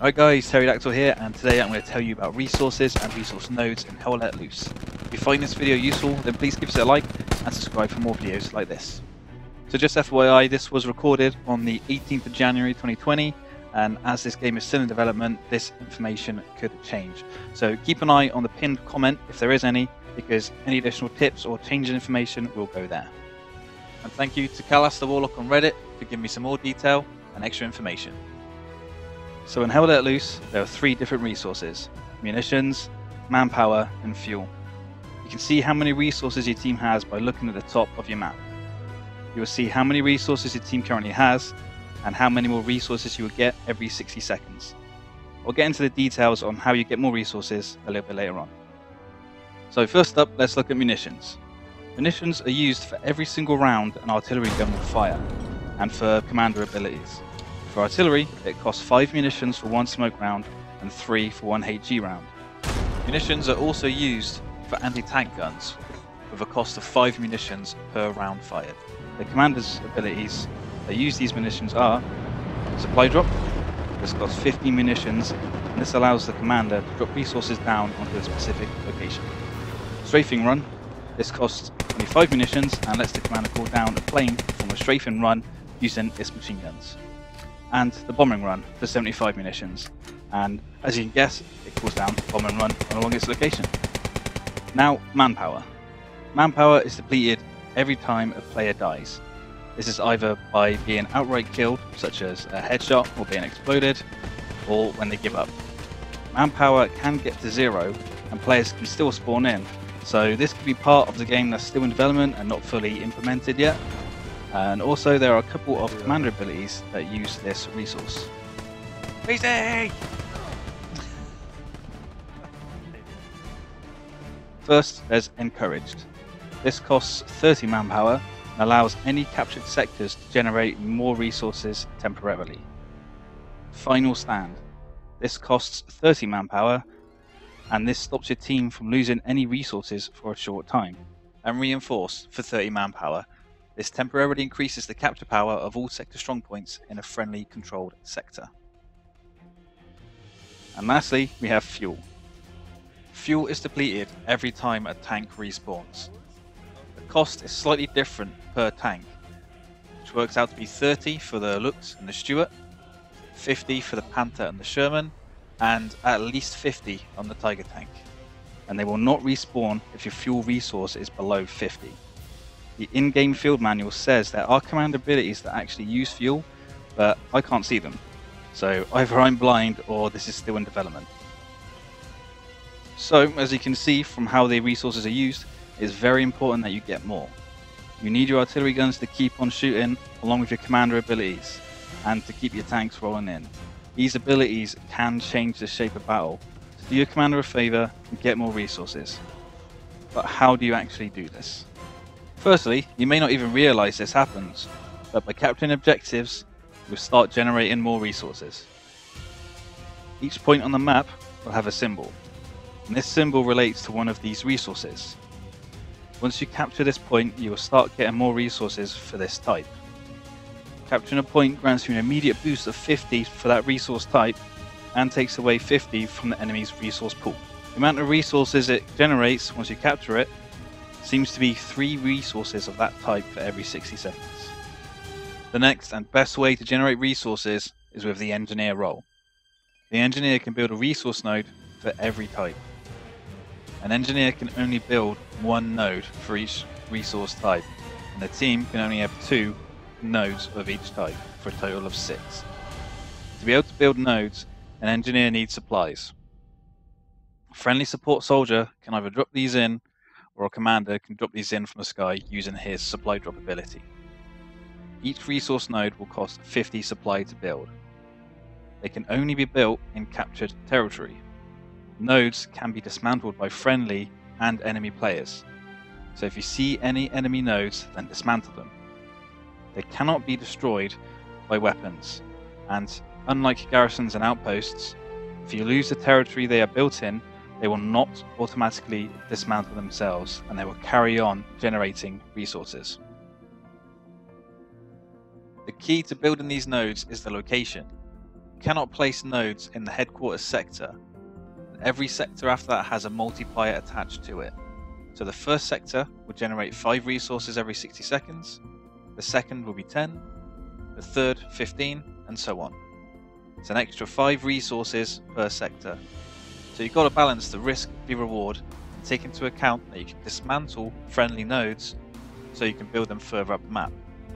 Alright guys, Terry Dactyl here, and today I'm going to tell you about resources and resource nodes in Hell Let Loose. If you find this video useful, then please give us a like and subscribe for more videos like this. So just FYI, this was recorded on the 18th of January 2020, and as this game is still in development, this information could change. So keep an eye on the pinned comment if there is any, because any additional tips or change in information will go there. And thank you to Kalas the Warlock on Reddit for giving me some more detail and extra information. So in Hell Let Loose, there are three different resources: Munitions, Manpower and Fuel. You can see how many resources your team has by looking at the top of your map. You will see how many resources your team currently has, and how many more resources you will get every 60 seconds. I'll get into the details on how you get more resources a little bit later on. So first up, let's look at munitions. Munitions are used for every single round an artillery gun will fire, and for commander abilities. For artillery, it costs 5 munitions for one smoke round and 3 for one HG round. Munitions are also used for anti-tank guns, with a cost of 5 munitions per round fired. The commander's abilities that use these munitions are Supply Drop. This costs 15 munitions, and this allows the commander to drop resources down onto a specific location. Strafing Run. This costs 25 munitions and lets the commander call down a plane from a strafing run using its machine guns. And the bombing run for 75 munitions, and as you can guess, it calls down bomb and run along its location. Now, manpower. Manpower is depleted every time a player dies. This is either by being outright killed, such as a headshot or being exploded, or when they give up. Manpower can get to zero and players can still spawn in, so this could be part of the game that's still in development and not fully implemented yet. And also there are a couple of commander abilities that use this resource. Easy! First, there's Encouraged. This costs 30 manpower and allows any captured sectors to generate more resources temporarily. Final Stand. This costs 30 manpower, and this stops your team from losing any resources for a short time. And Reinforced for 30 manpower. This temporarily increases the capture power of all sector strongpoints in a friendly controlled sector. And lastly, we have Fuel. Fuel is depleted every time a tank respawns. The cost is slightly different per tank, which works out to be 30 for the Luchs and the Stuart, 50 for the Panther and the Sherman, and at least 50 on the Tiger tank. And they will not respawn if your fuel resource is below 50. The in-game field manual says there are command abilities that actually use fuel, but I can't see them. So either I'm blind or this is still in development. So as you can see from how the resources are used, it's very important that you get more. You need your artillery guns to keep on shooting along with your commander abilities and to keep your tanks rolling in. These abilities can change the shape of battle, so do your commander a favor and get more resources. But how do you actually do this? Firstly, you may not even realise this happens, but by capturing objectives, you'll start generating more resources. Each point on the map will have a symbol, and this symbol relates to one of these resources. Once you capture this point, you will start getting more resources for this type. Capturing a point grants you an immediate boost of 50 for that resource type, and takes away 50 from the enemy's resource pool. The amount of resources it generates once you capture it seems to be 3 resources of that type for every 60 seconds. The next and best way to generate resources is with the engineer role. The engineer can build a resource node for every type. An engineer can only build one node for each resource type, and the team can only have 2 nodes of each type for a total of 6. To be able to build nodes, an engineer needs supplies. A friendly support soldier can either drop these in, or a commander can drop these in from the sky using his supply drop ability. Each resource node will cost 50 supply to build. They can only be built in captured territory. Nodes can be dismantled by friendly and enemy players, so if you see any enemy nodes, then dismantle them. They cannot be destroyed by weapons, and unlike garrisons and outposts, if you lose the territory they are built in, they will not automatically dismantle themselves, and they will carry on generating resources. The key to building these nodes is the location. Cannot place nodes in the headquarters sector. Every sector after that has a multiplier attached to it. So the first sector will generate 5 resources every 60 seconds, the second will be 10, the third 15, and so on. It's an extra 5 resources per sector. So you've got to balance the risk, the reward, and take into account that you can dismantle friendly nodes so you can build them further up the map,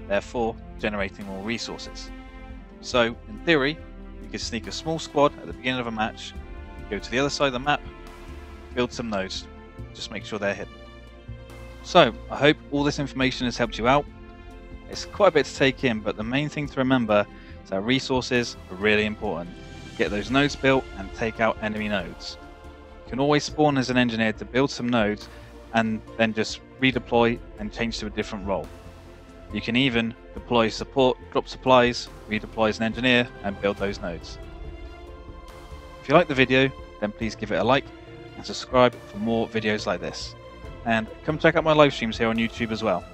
therefore generating more resources. So in theory, you could sneak a small squad at the beginning of a match, go to the other side of the map, build some nodes, just make sure they're hidden. So I hope all this information has helped you out. It's quite a bit to take in, but the main thing to remember is that resources are really important. Get those nodes built and take out enemy nodes. You can always spawn as an engineer to build some nodes and then just redeploy and change to a different role. You can even deploy support, drop supplies, redeploy as an engineer and build those nodes. If you like the video, then please give it a like and subscribe for more videos like this. And come check out my live streams here on YouTube as well.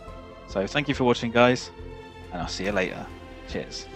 So thank you for watching, guys, and I'll see you later. Cheers.